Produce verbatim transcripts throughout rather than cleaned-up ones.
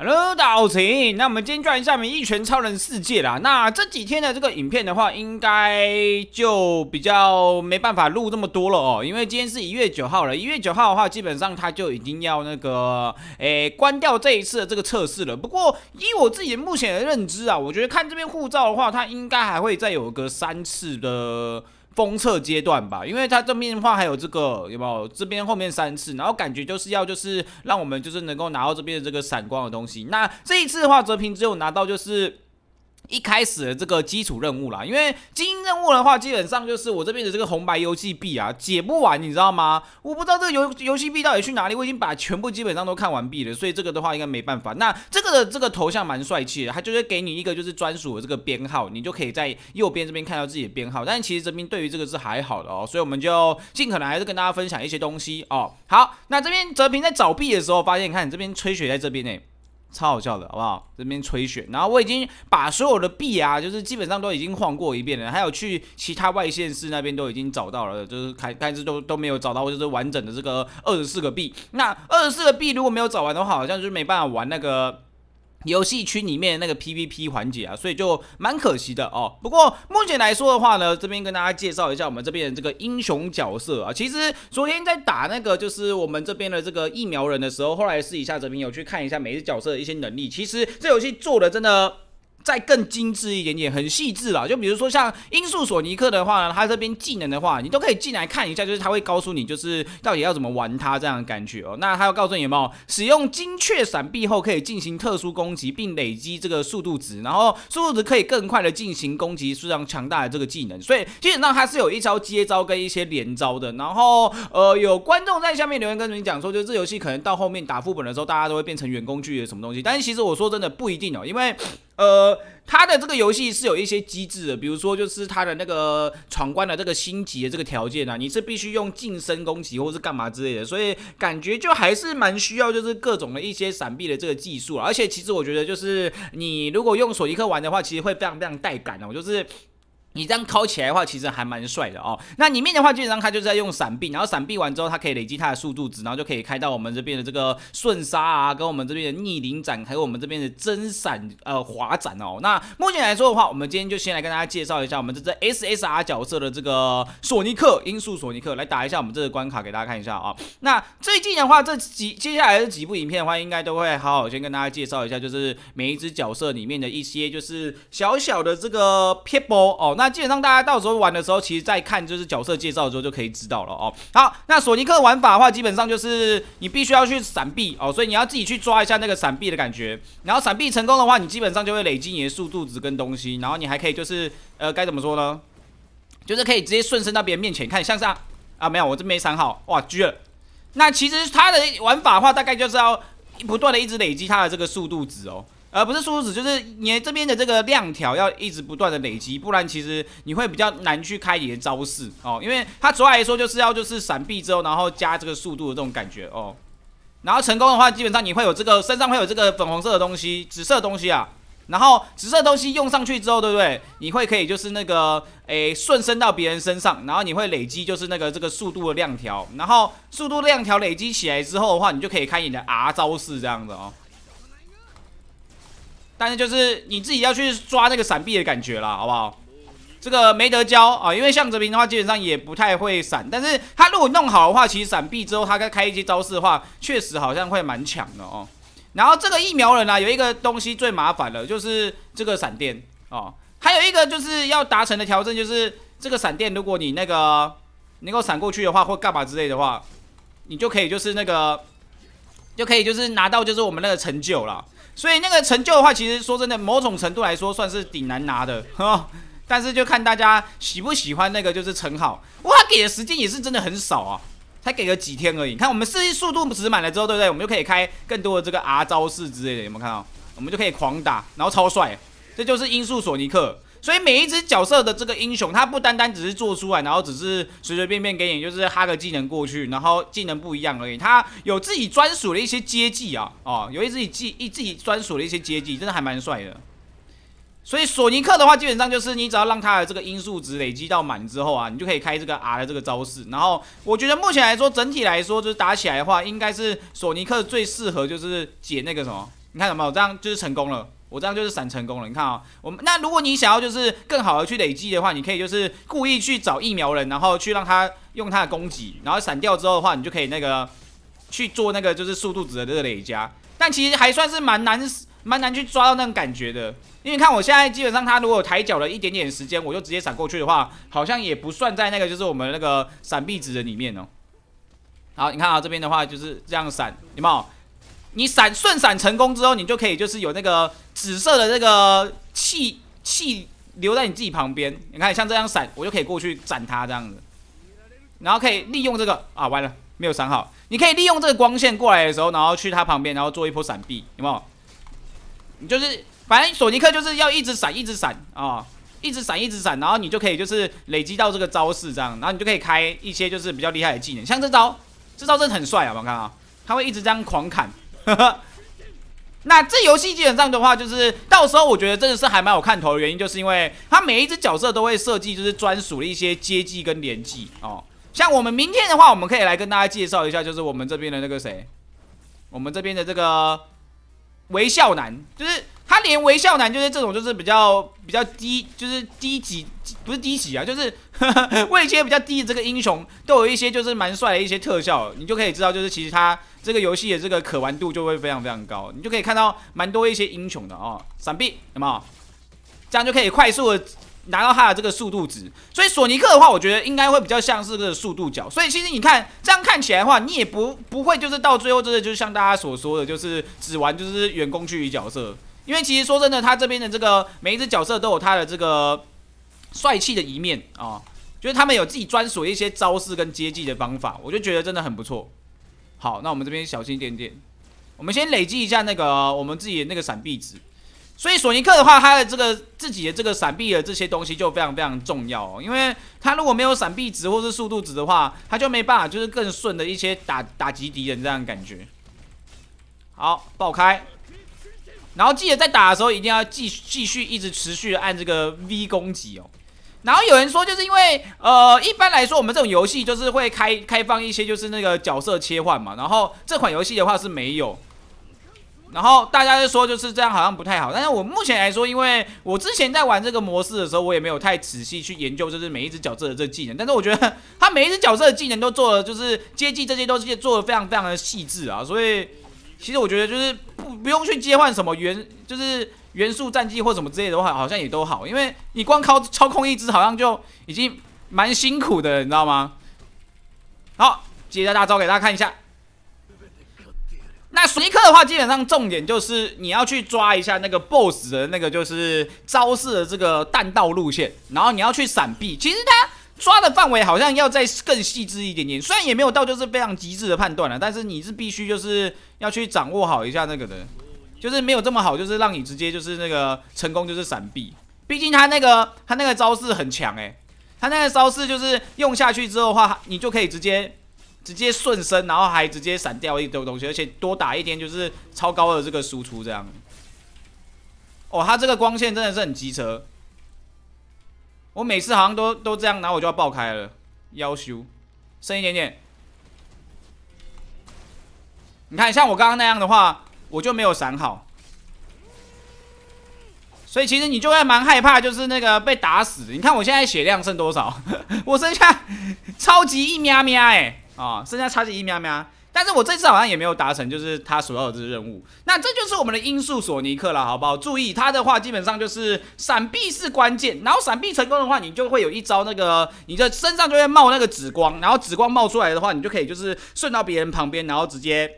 Hello， 大家好，那我们今天转一下我们一拳超人世界啦。那这几天的这个影片的话，应该就比较没办法录这么多了哦，因为今天是一月九号了。一月九号的话，基本上他就已经要那个诶、欸、关掉这一次的这个测试了。不过以我自己目前的认知啊，我觉得看这边护照的话，它应该还会再有个三次的封测阶段吧，因为它这边的话还有这个有没有？这边后面三次，然后感觉就是要就是让我们就是能够拿到这边的这个闪光的东西。那这一次的话，泽平只有拿到就是一开始的这个基础任务啦，因为精英任务的话，基本上就是我这边的这个红白游戏币啊解不完，你知道吗？我不知道这个游游戏币到底去哪里，我已经把全部基本上都看完毕了，所以这个的话应该没办法。那这个的这个头像蛮帅气的，它就是给你一个就是专属的这个编号，你就可以在右边这边看到自己的编号。但其实这边对于这个是还好的哦，所以我们就尽可能还是跟大家分享一些东西哦。好，那这边泽平在找币的时候，发现你看你这边吹雪在这边呢、欸。超好笑的，好不好？这边吹雪，然后我已经把所有的币啊，就是基本上都已经晃过一遍了，还有去其他外县市那边都已经找到了，就是开但是都都没有找到，就是完整的这个二十四个币。那二十四个币如果没有找完的话，好像就没办法玩那个游戏区里面那个 P V P 环节啊，所以就蛮可惜的哦。不过目前来说的话呢，这边跟大家介绍一下我们这边的这个英雄角色啊。其实昨天在打那个就是我们这边的这个疫苗人的时候，后来试一下，这边有去看一下每一只角色的一些能力。其实这游戏做的真的再更精致一点点，很细致啦。就比如说像音速索尼克的话呢，他这边技能的话，你都可以进来看一下，就是他会告诉你，就是到底要怎么玩它这样的感觉哦。那他要告诉你有没有使用精确闪避后可以进行特殊攻击，并累积这个速度值，然后速度值可以更快的进行攻击，非常强大的这个技能。所以基本上它是有一招接招跟一些连招的。然后呃，有观众在下面留言跟你讲说，就是这游戏可能到后面打副本的时候，大家都会变成远攻剧的什么东西。但是其实我说真的不一定哦，因为呃。它的这个游戏是有一些机制的，比如说就是它的那个闯关的这个星级的这个条件啊，你是必须用近身攻击或是干嘛之类的，所以感觉就还是蛮需要就是各种的一些闪避的这个技术啊。而且其实我觉得就是你如果用索尼克玩的话，其实会非常非常带感哦，就是你这样敲起来的话，其实还蛮帅的哦。那里面的话，基本上它就是在用闪避，然后闪避完之后，它可以累积它的速度值，然后就可以开到我们这边的这个瞬杀啊，跟我们这边的逆鳞斩，还有我们这边的真闪呃滑斩哦。那目前来说的话，我们今天就先来跟大家介绍一下我们这只 S S R 角色的这个索尼克，音速索尼克，来打一下我们这个关卡给大家看一下啊、哦。那最近的话，这几接下来的几部影片的话，应该都会好好先跟大家介绍一下，就是每一只角色里面的一些就是小小的这个撇步哦。那基本上大家到时候玩的时候，其实在看就是角色介绍的时候就可以知道了哦。好，那索尼克玩法的话，基本上就是你必须要去闪避哦，所以你要自己去抓一下那个闪避的感觉。然后闪避成功的话，你基本上就会累积你的速度值跟东西，然后你还可以就是呃该怎么说呢？就是可以直接顺身到别人面前看，像上啊没有，我这没闪好，哇狙了。那其实它的玩法的话，大概就是要不断的一直累积它的这个速度值哦。而、呃、不是数值，就是你这边的这个量条要一直不断的累积，不然其实你会比较难去开你的招式哦，因为它主要来说就是要就是闪避之后，然后加这个速度的这种感觉哦。然后成功的话，基本上你会有这个身上会有这个粉红色的东西、紫色的东西啊，然后紫色的东西用上去之后，对不对？你会可以就是那个诶顺伸到别人身上，然后你会累积就是那个这个速度的量条，然后速度量条累积起来之后的话，你就可以开你的 R 招式这样子哦。但是就是你自己要去抓那个闪避的感觉啦，好不好？这个没得教啊，因为像泽平的话基本上也不太会闪，但是他如果弄好的话，其实闪避之后他开一些招式的话，确实好像会蛮强的哦。然后这个疫苗人啊，有一个东西最麻烦了，就是这个闪电哦。还有一个就是要达成的调整，就是这个闪电，如果你那个能够闪过去的话，或干嘛之类的话，你就可以就是那个就可以就是拿到就是我们那个成就啦。所以那个成就的话，其实说真的，某种程度来说算是挺难拿的呵，但是就看大家喜不喜欢那个就是称号。哇，他给的时间也是真的很少啊，才给了几天而已。你看我们试一速度值满了之后，对不对？我们就可以开更多的这个 R 招式之类的，有没有看到？我们就可以狂打，然后超帅，这就是音速索尼克。所以每一只角色的这个英雄，他不单单只是做出来，然后只是随随便便给你就是哈个技能过去，然后技能不一样而已。他有自己专属的一些接技啊，哦，有一自己技一自己专属的一些接技，真的还蛮帅的。所以索尼克的话，基本上就是你只要让他的这个音速值累积到满之后啊，你就可以开这个 R 的这个招式。然后我觉得目前来说，整体来说就是打起来的话，应该是索尼克最适合就是解那个什么你看有没有？这样就是成功了。 我这样就是闪成功了，你看啊、哦，我们那如果你想要就是更好的去累积的话，你可以就是故意去找疫苗人，然后去让他用他的攻击，然后闪掉之后的话，你就可以那个去做那个就是速度值的这个累加。但其实还算是蛮难蛮难去抓到那种感觉的，因为你看我现在基本上他如果抬脚了一点点时间，我就直接闪过去的话，好像也不算在那个就是我们那个闪避值的里面哦。好，你看啊这边的话就是这样闪，有没有？ 你闪顺闪成功之后，你就可以就是有那个紫色的那个气气留在你自己旁边。你看像这样闪，我就可以过去闪它这样子，然后可以利用这个啊，完了没有闪好。你可以利用这个光线过来的时候，然后去它旁边，然后做一波闪避，有没有？你就是反正索尼克就是要一直闪，一直闪啊、哦，一直闪，一直闪，然后你就可以就是累积到这个招式这样，然后你就可以开一些就是比较厉害的技能，像这招，这招真的很帅啊！我们看啊，他会一直这样狂砍。 那这游戏基本上的话，就是到时候我觉得真的是还蛮有看头的原因，就是因为它每一只角色都会设计就是专属的一些接技跟连技哦。像我们明天的话，我们可以来跟大家介绍一下，就是我们这边的那个谁，我们这边的这个微笑男，就是他连微笑男就是这种就是比较比较低，就是低级不是低级啊，就是位阶比较低的这个英雄都有一些就是蛮帅的一些特效，你就可以知道就是其实他。 这个游戏的这个可玩度就会非常非常高，你就可以看到蛮多一些英雄的哦，闪避有没有？这样就可以快速的拿到它的这个速度值。所以索尼克的话，我觉得应该会比较像是个速度角。所以其实你看这样看起来的话，你也不不会就是到最后真的就是像大家所说的，就是只玩就是远攻区域角色，因为其实说真的，他这边的这个每一只角色都有他的这个帅气的一面啊、哦，就是他们有自己专属的一些招式跟接技的方法，我就觉得真的很不错。 好，那我们这边小心一点点。我们先累积一下那个我们自己的那个闪避值。所以索尼克的话，他的这个自己的这个闪避的这些东西就非常非常重要哦，因为他如果没有闪避值或是速度值的话，他就没办法就是更顺的一些打打击敌人这样的感觉。好，爆开。然后记得在打的时候一定要继继续一直持续按这个 V 攻击哦。 然后有人说，就是因为呃，一般来说我们这种游戏就是会开开放一些就是那个角色切换嘛，然后这款游戏的话是没有，然后大家就说就是这样好像不太好，但是我目前来说，因为我之前在玩这个模式的时候，我也没有太仔细去研究就是每一只角色的这技能，但是我觉得他每一只角色的技能都做了，就是接技这些都是做的非常非常的细致啊，所以其实我觉得就是不不用去切换什么原就是。 元素战绩或什么之类的话，好像也都好，因为你光靠操控一只，好像就已经蛮辛苦的了，你知道吗？好，接着大招给大家看一下。那索尼克的话，基本上重点就是你要去抓一下那个 B O S S 的那个就是招式的这个弹道路线，然后你要去闪避。其实他抓的范围好像要再更细致一点点，虽然也没有到就是非常极致的判断了，但是你是必须就是要去掌握好一下那个的。 就是没有这么好，就是让你直接就是那个成功就是闪避，毕竟他那个他那个招式很强哎、欸，他那个招式就是用下去之后的话，你就可以直接直接顺身，然后还直接闪掉一堆东西，而且多打一点就是超高的这个输出这样。哦，他这个光线真的是很机车，我每次好像都都这样，然后我就要爆开了，夭壽，剩一点点。你看，像我刚刚那样的话。 我就没有闪好，所以其实你就会蛮害怕，就是那个被打死。你看我现在血量剩多少？我剩下超级一喵喵哎啊，剩下超级一喵喵。但是我这次好像也没有达成，就是他所要的这任务。那这就是我们的音速索尼克了，好不好？注意他的话，基本上就是闪避是关键，然后闪避成功的话，你就会有一招那个，你的身上就会冒那个紫光，然后紫光冒出来的话，你就可以就是顺到别人旁边，然后直接。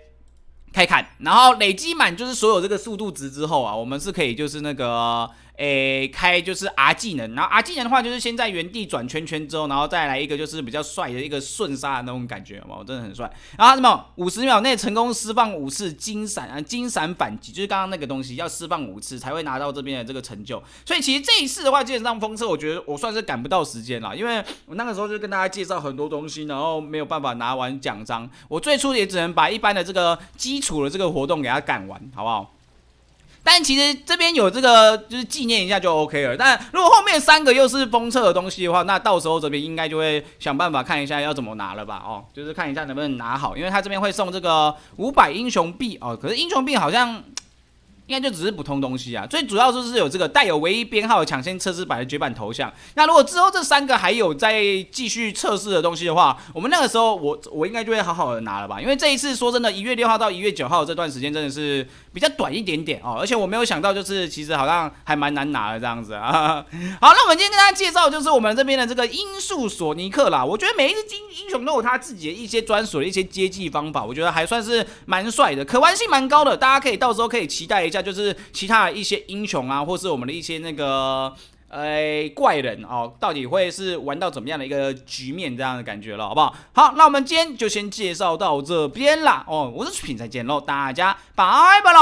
开砍，然后累积满就是所有这个速度值之后啊，我们是可以就是那个诶、欸、开就是 R 技能，然后 R 技能的话就是先在原地转圈圈之后，然后再来一个就是比较帅的一个瞬杀的那种感觉，哇，真的很帅。然后什么五十秒内成功释放五次金闪啊，金闪反击就是刚刚那个东西要释放五次才会拿到这边的这个成就。所以其实这一次的话，基本上风车我觉得我算是赶不到时间啦，因为我那个时候就跟大家介绍很多东西，然后没有办法拿完奖章，我最初也只能把一般的这个基。 基础的这个活动给他赶完，好不好？但其实这边有这个就是纪念一下就 OK 了。但如果后面三个又是封测的东西的话，那到时候这边应该就会想办法看一下要怎么拿了吧？哦，就是看一下能不能拿好，因为他这边会送这个五百英雄币哦。可是英雄币好像应该就只是普通东西啊。最主要就是有这个带有唯一编号的抢先测试版的绝版头像。那如果之后这三个还有再继续测试的东西的话，我们那个时候我我应该就会好好的拿了吧。因为这一次说真的，一月六号到一月九号这段时间真的是比较短一点点哦，而且我没有想到就是其实好像还蛮难拿的这样子啊。好，那我们今天跟大家介绍就是我们这边的这个音速索尼克啦。我觉得每一只英英雄都有他自己的一些专属的一些接技方法，我觉得还算是蛮帅的，可玩性蛮高的，大家可以到时候可以期待一下，就是其他的一些英雄啊，或是我们的一些那个。 哎，怪人哦，到底会是玩到怎么样的一个局面这样的感觉了，好不好？好，那我们今天就先介绍到这边啦。哦，我是品菜见喽，大家拜拜。